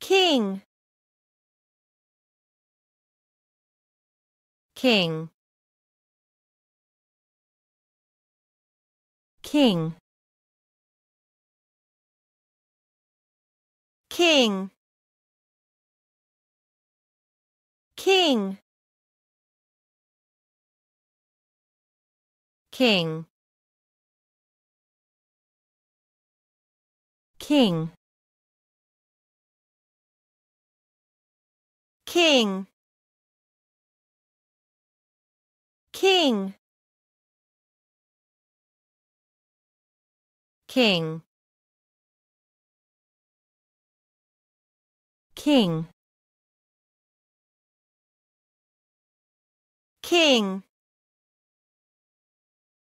King, king, king, king, king, king, king, king, king, king, king, king,